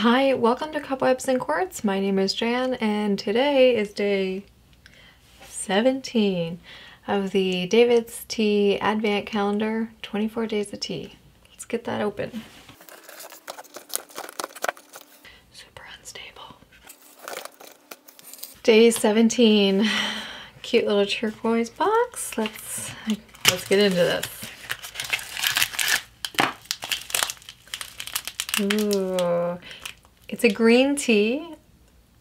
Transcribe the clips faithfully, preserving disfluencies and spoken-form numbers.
Hi, welcome to Cupwebs and Quartz. My name is Jan and today is day seventeen of the David's Tea Advent Calendar, twenty-four Days of Tea. Let's get that open. Super unstable. Day seventeen, cute little turquoise box. Let's, let's get into this. Ooh. It's a green tea,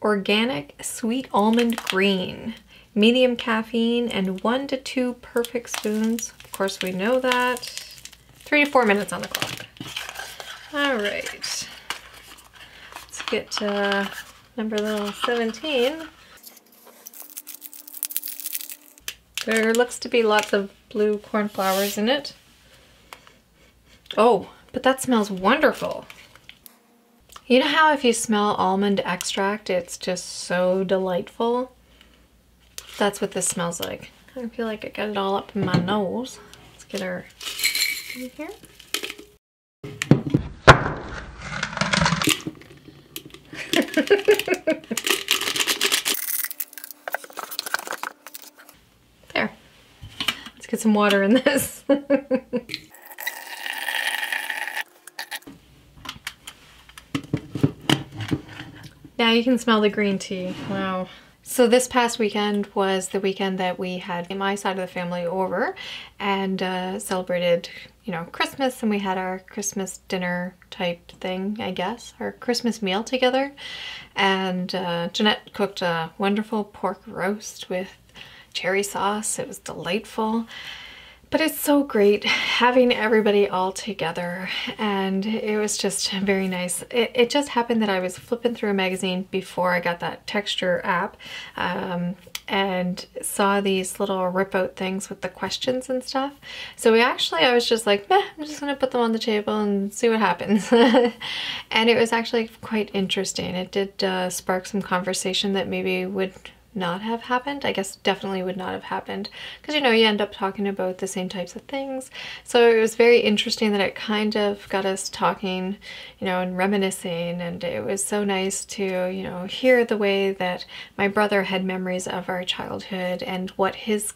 organic sweet almond green, medium caffeine, and one to two perfect spoons. Of course, we know that. Three to four minutes on the clock. All right, let's get to number little seventeen. There looks to be lots of blue cornflowers in it. Oh, but that smells wonderful. You know how if you smell almond extract, it's just so delightful? That's what this smells like. I feel like I got it all up in my nose. Let's get our in here. There. Let's get some water in this. Now you can smell the green tea. Wow. So this past weekend was the weekend that we had my side of the family over and uh, celebrated, you know, Christmas, and we had our Christmas dinner type thing, I guess, our Christmas meal together. And uh, Jeanette cooked a wonderful pork roast with cherry sauce. It was delightful. But it's so great having everybody all together, and it was just very nice. It, it just happened that I was flipping through a magazine before I got that texture app um, and saw these little rip out things with the questions and stuff. So we actually, I was just like, meh, I'm just gonna put them on the table and see what happens. And it was actually quite interesting. It did uh, spark some conversation that maybe would not have happened. I guess definitely would not have happened, because you know, you end up talking about the same types of things. So it was very interesting that it kind of got us talking, you know, and reminiscing, and it was so nice to, you know, hear the way that my brother had memories of our childhood and what his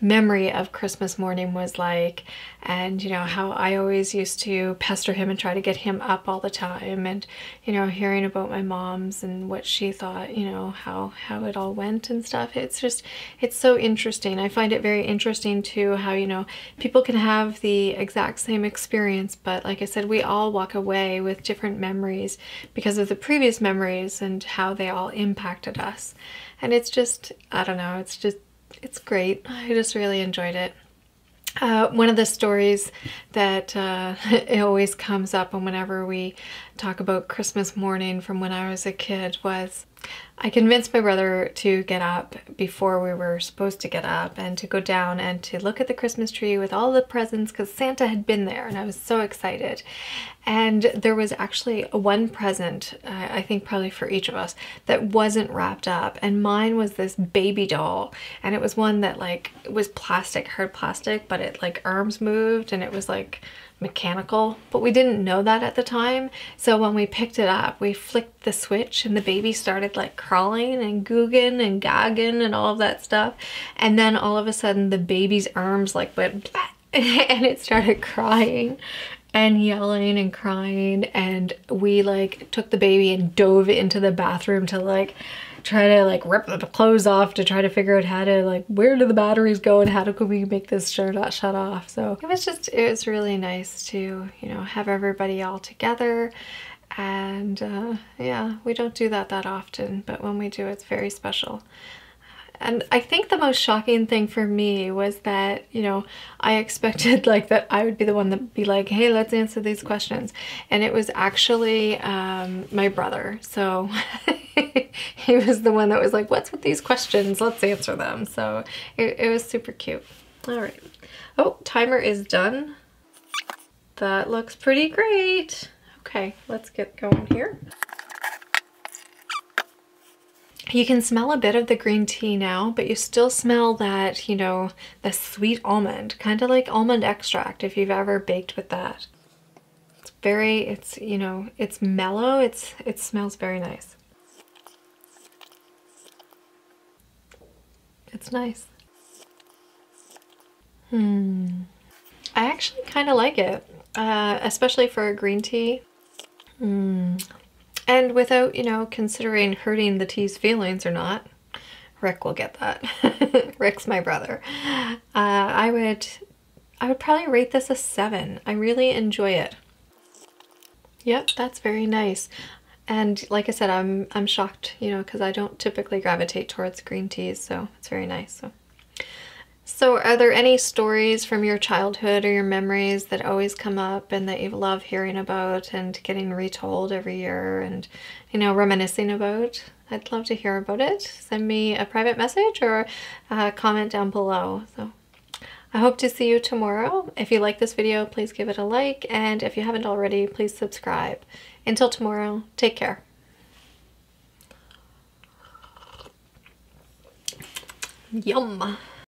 memory of Christmas morning was like, and you know, how I always used to pester him and try to get him up all the time, and you know, hearing about my mom's and what she thought, you know, how how it all went and stuff. It's just, it's so interesting. I find it very interesting too how, you know, people can have the exact same experience, but like I said, we all walk away with different memories because of the previous memories and how they all impacted us. And it's just, I don't know, it's just, it's great. I just really enjoyed it. Uh, one of the stories that uh, it always comes up, and whenever we talk about Christmas morning from when I was a kid, was I convinced my brother to get up before we were supposed to get up, and to go down and to look at the Christmas tree with all the presents, because Santa had been there and I was so excited. And there was actually one present, uh, I think probably for each of us, that wasn't wrapped up, and mine was this baby doll, and it was one that like was plastic, hard plastic, but it like arms moved and it was like mechanical, but we didn't know that at the time. So when we picked it up, we flicked the switch and the baby started like crawling and googing and gagging and all of that stuff, and then all of a sudden the baby's arms like went blah, and it started crying and yelling and crying, and we like took the baby and dove into the bathroom to like try to like rip the clothes off, to try to figure out how to like, where do the batteries go and how do we make this sure not shut off. So it was just, it was really nice to, you know, have everybody all together. And uh, yeah, we don't do that that often, but when we do, it's very special. And I think the most shocking thing for me was that, you know, I expected like that I would be the one that be like, hey, let's answer these questions. And it was actually um, my brother. So he was the one that was like, what's with these questions? Let's answer them. So it, it was super cute. All right. Oh, timer is done. That looks pretty great. Okay, let's get going here. You can smell a bit of the green tea now, but you still smell that, you know, the sweet almond, kind of like almond extract if you've ever baked with that. It's very, it's, you know, it's mellow. It's, it smells very nice. It's nice. Hmm. I actually kind of like it, uh, especially for a green tea. Hmm. And without, you know, considering hurting the tea's feelings or not. Rick will get that. Rick's my brother. Uh, I would, I would probably rate this a seven. I really enjoy it. Yep, that's very nice. And like I said, I'm, I'm shocked, you know, because I don't typically gravitate towards green teas, so it's very nice. So. So are there any stories from your childhood or your memories that always come up and that you love hearing about and getting retold every year and, you know, reminiscing about? I'd love to hear about it. Send me a private message or a comment down below. So I hope to see you tomorrow. If you like this video, please give it a like. And if you haven't already, please subscribe. Until tomorrow, take care. Yum.